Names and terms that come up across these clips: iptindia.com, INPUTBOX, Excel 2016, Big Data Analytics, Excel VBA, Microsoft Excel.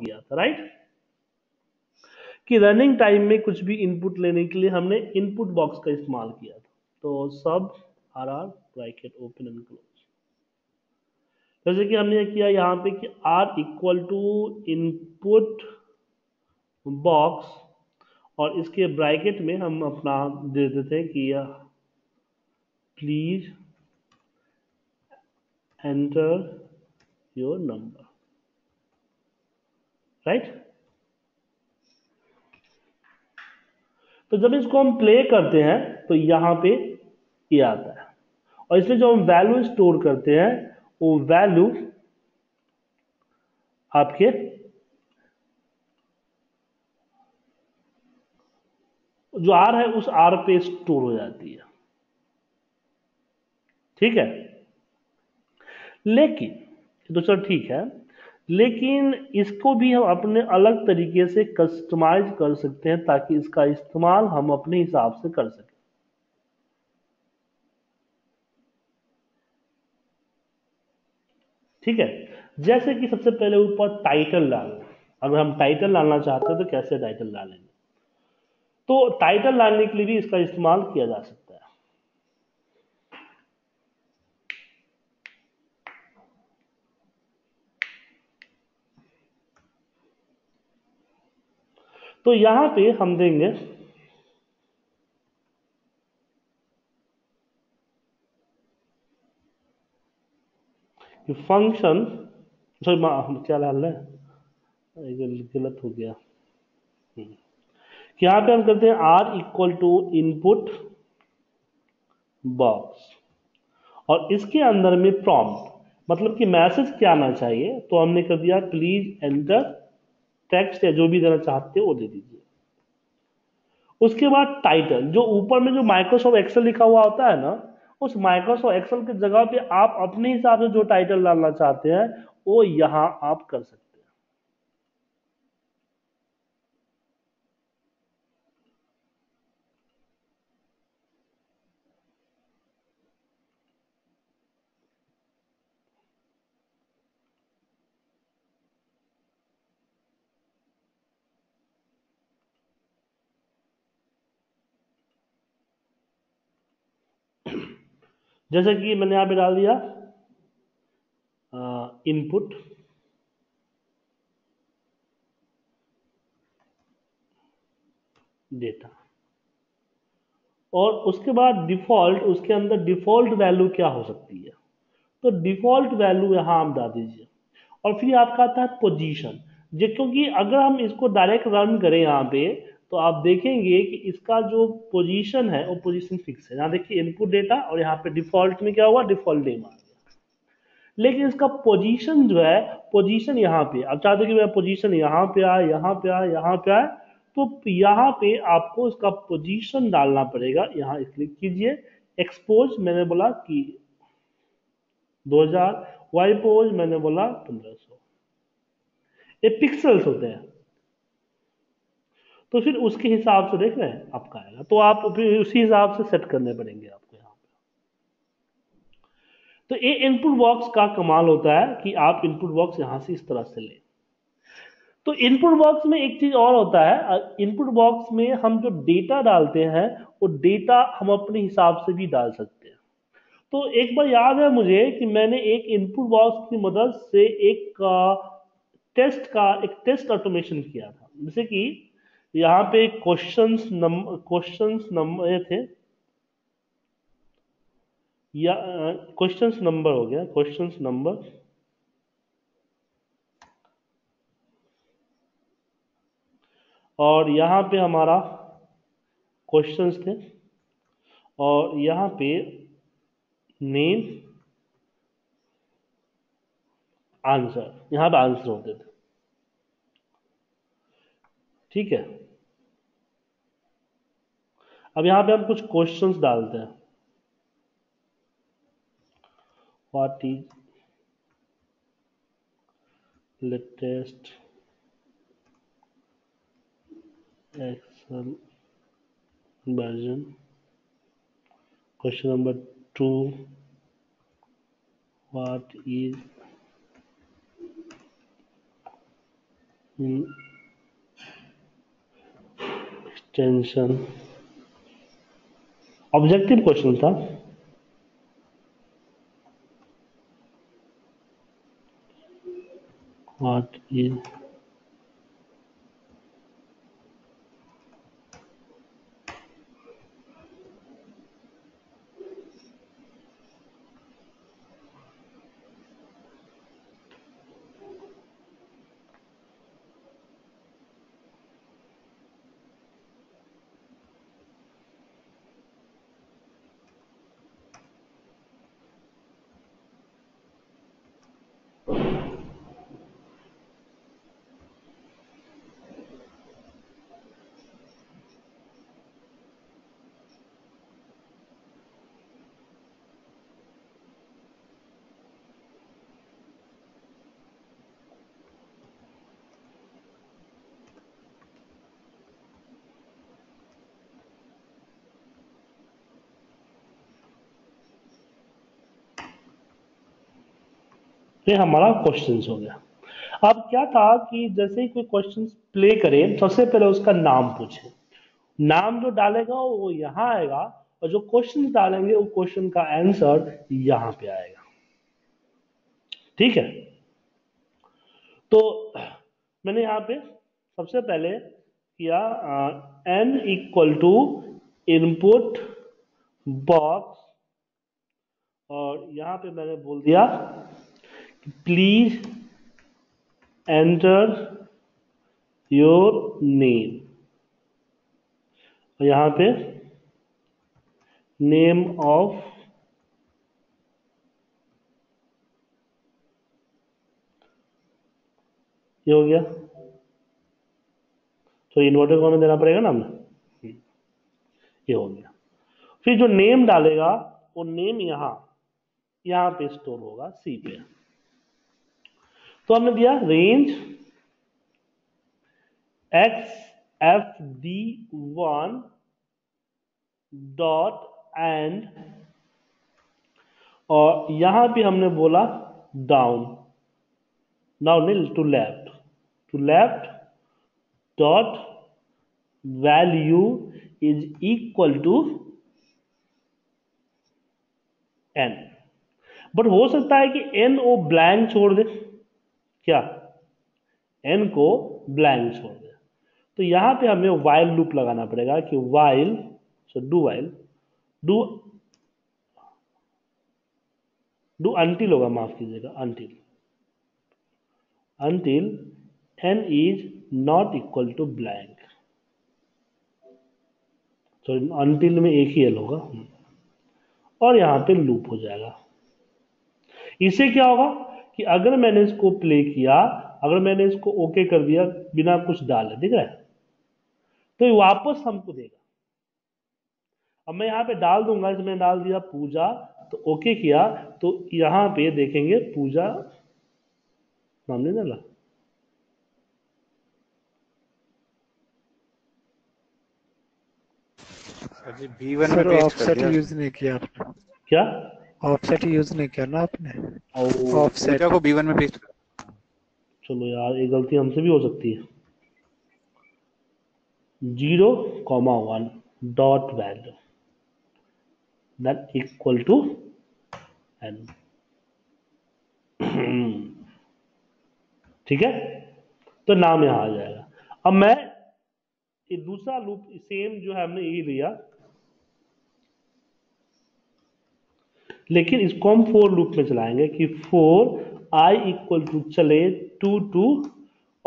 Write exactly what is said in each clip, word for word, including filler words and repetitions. किया था, राइट, कि रनिंग टाइम में कुछ भी इनपुट लेने के लिए हमने इनपुट बॉक्स का इस्तेमाल किया था। तो सब R R bracket open and close, जैसे कि हमने किया यहाँ पे कि R equal to input box और इसके ब्रैकेट में हम अपना दे देते हैं कि यह please enter your number, right. तो जब इसको हम प्ले करते हैं तो यहाँ पे ये आता है और इसमें जो हम वैल्यू स्टोर करते हैं वो वैल्यू आपके जो आर है उस आर पे स्टोर हो जाती है, ठीक है। लेकिन तो चलो ठीक है, लेकिन इसको भी हम अपने अलग तरीके से कस्टमाइज कर सकते हैं ताकि इसका इस्तेमाल हम अपने हिसाब से कर सकें। ठीक है, जैसे कि सबसे पहले ऊपर टाइटल डालना, अगर हम टाइटल डालना चाहते हैं तो कैसे टाइटल डालेंगे, तो टाइटल डालने के लिए भी इसका इस्तेमाल किया जा सकता है। तो यहां पे हम देंगे फंक्शन, सॉरी क्या लाल है, गलत हो गया, यहाँ पे हम करते हैं R equal to input box और इसके अंदर में प्रॉम्प्ट, मतलब कि मैसेज क्या आना चाहिए, तो हमने कर दिया प्लीज एंटर टेक्स्ट या जो भी देना चाहते हो वो दे दीजिए। उसके बाद टाइटल, जो ऊपर में जो माइक्रोसॉफ्ट एक्सेल लिखा हुआ होता है ना, उस माइक्रोसॉफ्ट एक्सेल की जगह पे आप अपने हिसाब से जो टाइटल डालना चाहते हैं वो यहां आप कर सकते हैं। जैसे कि मैंने यहां पे डाल दिया इनपुट डेटा और उसके बाद डिफॉल्ट, उसके अंदर डिफॉल्ट वैल्यू क्या हो सकती है, तो डिफॉल्ट वैल्यू यहां आप डाल दीजिए। और फिर आपका आता है पोजीशन, जो क्योंकि अगर हम इसको डायरेक्ट रन करें यहाँ पे तो आप देखेंगे कि इसका जो पोजीशन है वो पोजीशन फिक्स है। यहाँ देखिए इनपुट डेटा और यहाँ पे डिफॉल्ट में क्या हुआ, डिफॉल्ट नेम आ गया, लेकिन इसका पोजीशन जो है, पोजीशन यहाँ पे आप चाहते कि मेरा पोजीशन यहाँ पे आए, यहाँ पे आए, यहाँ पे आए, तो यहाँ पे आपको इसका पोजीशन डालना पड़ेगा। यहाँ क्लिक कीजिए, एक्सपोज मैंने बोला कि दो हजार वाई पोज मैंने बोला पंद्रह सौ ये पिक्सल्स होते हैं, तो फिर उसके हिसाब से देख रहे हैं आपका आएगा, तो आप फिर उसी हिसाब से सेट करने पड़ेंगे आपको यहाँ पे। तो ये इनपुट बॉक्स का कमाल होता है कि आप इनपुट बॉक्स यहाँ से इस तरह से लें। तो इनपुट बॉक्स में एक चीज और होता है, इनपुट बॉक्स में हम जो डेटा डालते हैं वो डेटा हम अपने हिसाब से भी डाल सकते हैं। तो एक बार याद है मुझे कि मैंने एक इनपुट बॉक्स की मदद से एक टेस्ट का एक टेस्ट ऑटोमेशन किया था, जैसे कि यहाँ पे क्वेश्चंस नंबर क्वेश्चंस नंबर थे या क्वेश्चंस नंबर हो गया, क्वेश्चंस नंबर और यहाँ पे हमारा क्वेश्चंस थे और यहाँ पे नेम आंसर, यहाँ पे आंसर होते थे, ठीक है। अब यहां पे हम कुछ क्वेश्चंस डालते हैं, what is latest Excel version, question number two what is extension objective question था। व्हाट इज ये हमारा क्वेश्चंस हो गया। अब क्या था कि जैसे ही कोई क्वेश्चंस प्ले करे सबसे पहले उसका नाम पूछे। नाम जो डालेगा वो यहाँ आएगा और जो क्वेश्चन डालेंगे वो क्वेश्चन का आंसर यहाँ पे आएगा। ठीक है, तो मैंने यहाँ पे सबसे पहले किया N equal to input box और यहाँ पे मैंने बोल दिया प्लीज एंटर योर नेम, यहाँ पे नेम ऑफ ये हो गया तो इन्वर्टेड कॉमा देना पड़ेगा ना हमें, ये हो गया। फिर जो नेम डालेगा वो नेम यहाँ यहाँ पे स्टोर होगा सी पे। तो हमने दिया range X F D one dot end और यहां भी हमने बोला down down to left to left dot value is equal to N. But हो सकता है कि एन ओ ब्लैंक छोड़ दे, क्या n को ब्लैंक छोड़ दे, तो यहां पे हमें while लूप लगाना पड़ेगा कि while so do while do do until होगा, माफ कीजिएगा until until n is not equal to blank, so until में एक ही l होगा और यहां पे लूप हो जाएगा। इससे क्या होगा कि अगर मैंने इसको प्ले किया, अगर मैंने इसको ओके कर दिया बिना कुछ डाले, ठीक है, तो ये वापस हमको देगा। अब मैं यहाँ पे डाल दूंगा, इसमें डाल दिया पूजा, तो ओके किया तो यहाँ पे देखेंगे पूजा नाम नहीं डाला, ऑफसेट यूज नहीं किया आपने, क्या ऑफसेट यूज नहीं किया ना आपने, ऑफसेट को बी वन में पेस्ट। चलो यार ये गलती हमसे भी हो सकती है। Zero comma one dot value that equal to N, ठीक है, तो नाम यहाँ आ जाएगा। अब मैं ये दूसरा लूप सेम जो है हमने ये लिया लेकिन इसको हम फोर लूप में चलाएंगे कि फोर आई इक्वल टू चले टू टू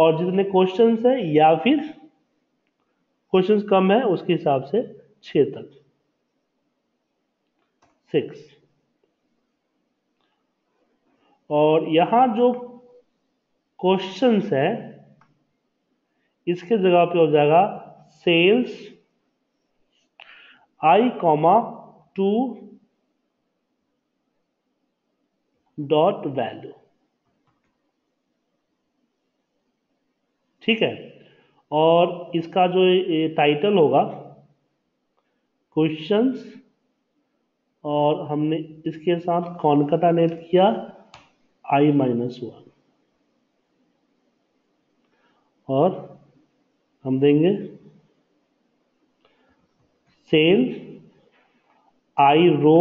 और जितने क्वेश्चंस है या फिर क्वेश्चंस कम है उसके हिसाब से छः तक सिक्स। और यहाँ जो क्वेश्चंस है इसके जगह पे हो जाएगा cells I comma two dot value, ठीक है, और इसका जो टाइटल होगा क्वेश्चंस और हमने इसके साथ कॉन्कैटिनेट किया आई माइनस वन और हम देंगे सेल आई रो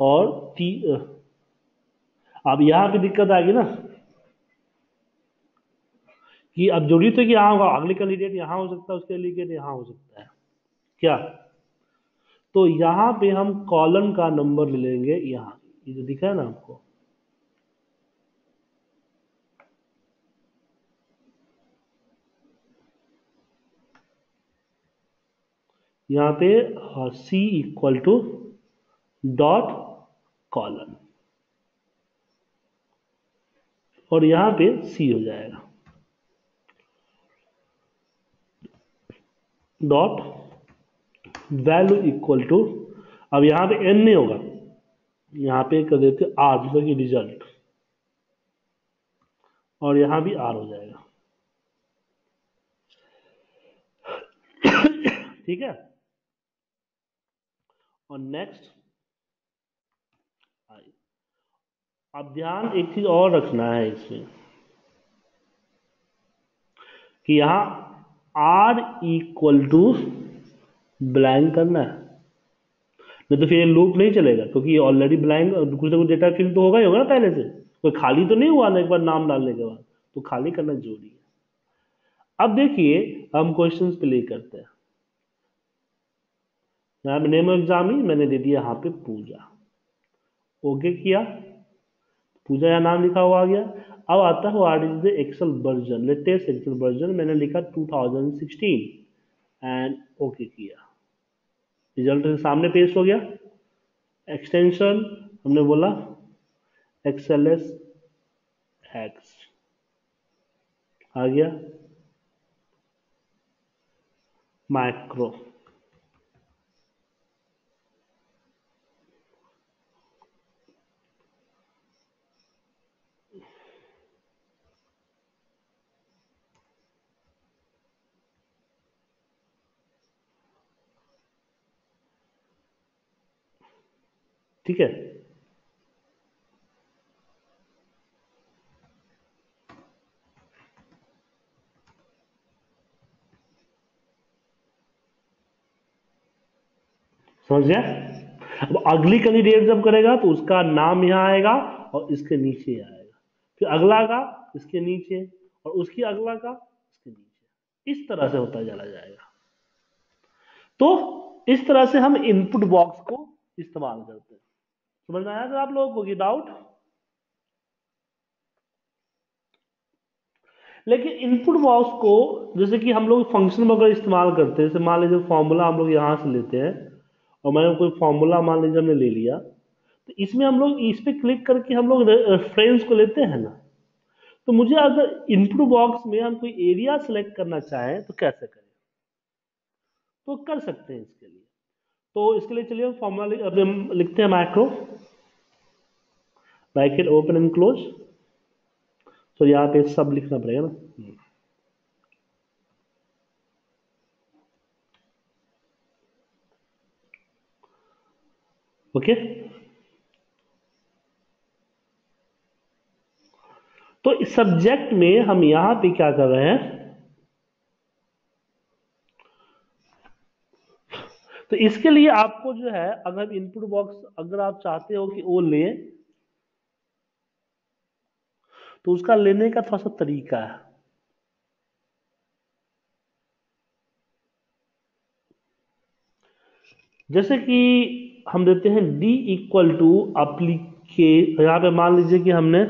और टी। अब यहां पे दिक्कत आएगी ना कि अब जोड़ी तो कि यहां होगा, अगले कैंडिडेट यहां हो सकता है, उसके कैंडिडेट यहां हो सकता है क्या। तो यहां पे हम कॉलम का नंबर ले लेंगे, यहां ये जो दिखा है ना आपको, यहां पे C equal to dot column और यहां पे सी हो जाएगा डॉट वैल्यू इक्वल टू। अब यहां पे एन नहीं होगा, यहां पे कर देते आर मतलब कि रिजल्ट, और यहां भी आर हो जाएगा ठीक है। और नेक्स्ट आई। अब ध्यान एक चीज और रखना है इसमें कि यहां आर इक्वल टू ब्लैंक करना है, नहीं तो फिर ये लूप नहीं चलेगा क्योंकि ऑलरेडी ब्लैंक कुछ ना कुछ डेटा फील्ड तो होगा ही होगा ना पहले से, कोई खाली तो नहीं हुआ ना एक बार नाम डालने के बाद, तो खाली करना जरूरी है। अब देखिए हम क्वेश्चंस प्ले करते हैं, यहाँ पे नेम ऑफ एग्जाम ही मैंने दे दिया यहाँ पे पूजा, ओके किया, पूजा या नाम लिखा हुआ आ गया। अब आता है what is the Excel version, latest Excel version मैंने लिखा two thousand sixteen and okay किया, रिजल्ट के सामने पेश हो गया। एक्सटेंशन हमने बोला एक्सेल एस एक्स आ गया, माइक्रो ठीक है। समझ गया। अब अगली कैंडिडेट जब करेगा तो उसका नाम यहां आएगा और इसके नीचे आएगा, फिर अगला का इसके नीचे और उसकी अगला का इसके नीचे, इस तरह से होता चला जाएगा। तो इस तरह से हम इनपुट बॉक्स को इस्तेमाल करते हैं। समझ में आया सर आप लोगों को कि डाउट। लेकिन इनपुट बॉक्स को जैसे कि हम लोग फंक्शन में अगर इस्तेमाल करते हैं, जैसे मान लीजिए फॉर्मूला हम लोग यहां से लेते हैं और मैंने कोई फॉर्मूला मान लीजिए हमने ले लिया, तो इसमें हम लोग इस पे क्लिक करके हम लोग रेफरेंस को लेते हैं ना, तो मुझे अगर इनपुट बॉक्स में हम कोई एरिया सेलेक्ट करना चाहें तो कैसे करें, तो कर सकते हैं इसके लिए। तो इसके लिए चलिए फॉर्मूला अब लिखते हैं, micro bracket open and close, तो यहाँ पे सब लिखना पड़ेगा ना, ओके। तो इस सब्जेक्ट में हम यहां पे क्या कर रहे हैं, तो इसके लिए आपको जो है अगर इनपुट बॉक्स अगर आप चाहते हो कि वो ले, तो उसका लेने का थोड़ा सा तरीका है। जैसे कि हम देते हैं d इक्वल टू अप्लीके, यहां पे मान लीजिए कि हमने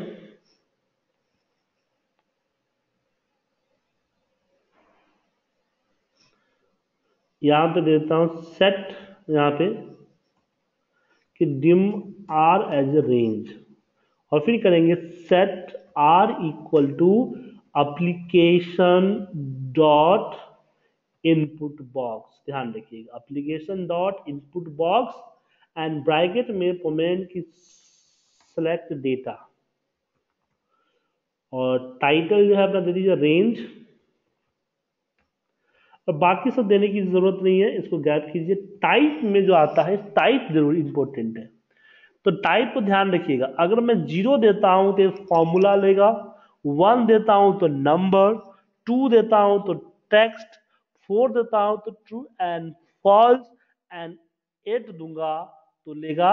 यहां पे देता हूं सेट, यहां पे कि dim R as a range, और फिर करेंगे set R equal to application dot input box, ध्यान रखिएगा application dot input box and bracket में कमेंट की सेलेक्ट डेटा, और टाइटल जो है अपना दे दीजिए रेंज, और बाकी सब देने की जरूरत नहीं है, इसको गैप कीजिए। टाइप में जो आता है टाइप जरूर इंपॉर्टेंट है, तो टाइप को ध्यान रखिएगा। अगर मैं जीरो देता हूं तो फॉर्मूला लेगा, वन देता हूं तो नंबर, टू देता हूं तो टेक्स्ट, फोर देता हूं तो true and false and eight दूंगा तो लेगा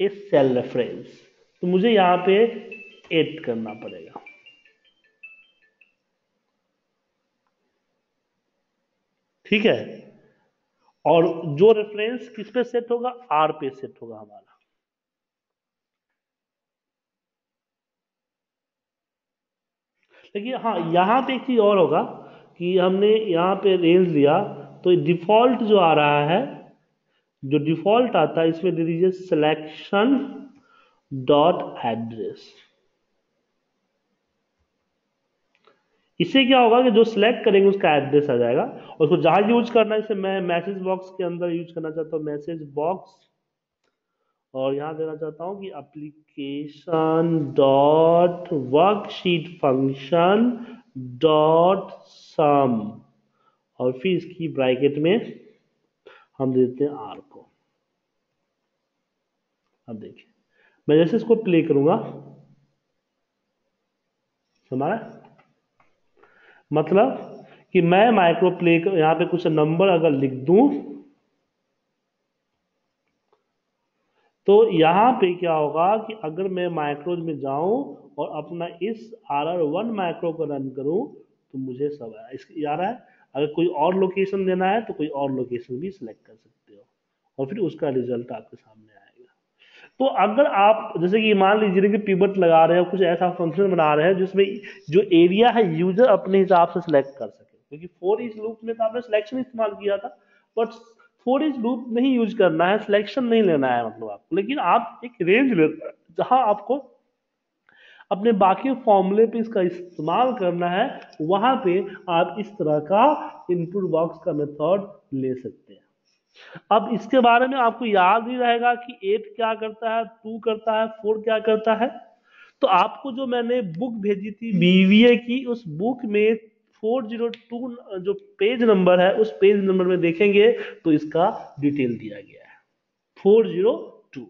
ए सेल रेफरेंस। तो मुझे यहां पे एट करना पड़ेगा। ठीक है, और जो रेफरेंस किस पे सेट होगा, आर पे सेट होगा हमारा। लेकिन हाँ, यहां पे एक चीज और होगा कि हमने यहां पे रेंज लिया तो डिफॉल्ट जो आ रहा है, जो डिफॉल्ट आता है इसमें दे दीजिए सिलेक्शन डॉट एड्रेस। इससे क्या होगा कि जो सिलेक्ट करेंगे उसका एड्रेस आ जाएगा और उसको जहां यूज करना है। इसे मैं मैसेज बॉक्स के अंदर यूज करना चाहता हूँ, मैसेज बॉक्स, और यहां देना चाहता हूं कि application dot worksheet function dot sum, और फिर इसकी ब्रैकेट में हम देते हैं आर को। अब देखिए मैं जैसे इसको प्ले करूंगा, हमारा मतलब कि मैं माइक्रो प्ले यहां पे कुछ नंबर अगर लिख दूं तो यहां पे क्या होगा कि अगर मैं माइक्रोज में जाऊं और अपना इस आर आर वन माइक्रो को रन करूं तो मुझे सब आया। इसके आ रहा है, अगर कोई और लोकेशन देना है तो कोई और लोकेशन भी सिलेक्ट कर सकते हो और फिर उसका रिजल्ट आपके सामने आएगा। तो अगर आप जैसे कि मान लीजिए कि पिवट लगा रहे हो, कुछ ऐसा फंक्शन बना रहे हैं जिसमें जो एरिया है यूजर अपने हिसाब से सिलेक्ट कर सके, क्योंकि फोर ईच लूप में तो आपने सिलेक्शन इस्तेमाल किया था, बट फोर ईच लूप नहीं यूज करना है, सिलेक्शन नहीं लेना है मतलब आपको। लेकिन आप एक रेंज लेते हैं जहां आपको अपने बाकी फॉर्मूले पे इसका इस्तेमाल करना है, वहां पे आप इस तरह का इनपुट बॉक्स का मेथड ले सकते हैं। अब इसके बारे में आपको याद ही रहेगा कि एट क्या करता है, टू करता है, फोर क्या करता है। तो आपको जो मैंने बुक भेजी थी बीवीए की, उस बुक में फोर जीरो टू जो पेज नंबर है, उस पेज नंबर में देखेंगे तो इसका डिटेल दिया गया है फोर जीरो टू।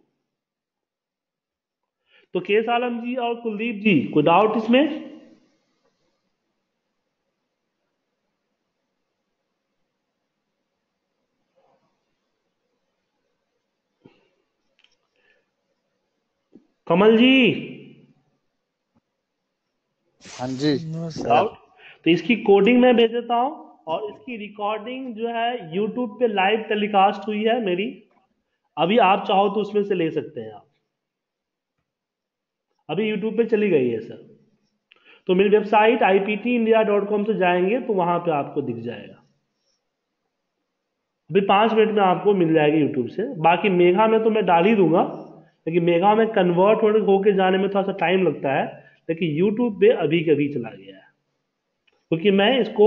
तो केस आलम जी और कुलदीप जी, कोई डाउट इसमें? कमल जी? हाँ जी, डाउट? तो इसकी कोडिंग मैं भेज देता हूं और इसकी रिकॉर्डिंग जो है यूट्यूब पे लाइव टेलीकास्ट हुई है मेरी, अभी आप चाहो तो उसमें से ले सकते हैं आप। अभी यूट्यूब पे चली गई है सर, तो मेरी website I P T India dot com से जाएंगे तो वहां पे आपको दिख जाएगा। अभी पांच मिनट में आपको मिल जाएगी यूट्यूब से। बाकी मेघा में तो मैं डाल ही दूंगा, लेकिन मेघा में कन्वर्ट होके जाने में थोड़ा सा टाइम लगता है, लेकिन यूट्यूब पे अभी कभी चला गया है क्योंकि मैं इसको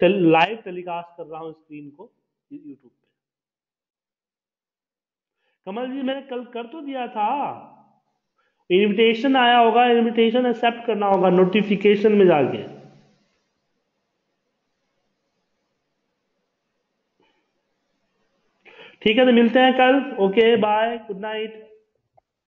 टेल, लाइव टेलीकास्ट कर रहा हूं स्क्रीन को यूट्यूब पे। कमल जी मैंने कल कर तो दिया था, इनविटेशन आया होगा, इनविटेशन एक्सेप्ट करना होगा नोटिफिकेशन में जाके। ठीक है, तो मिलते हैं कल। Okay, bye, good night.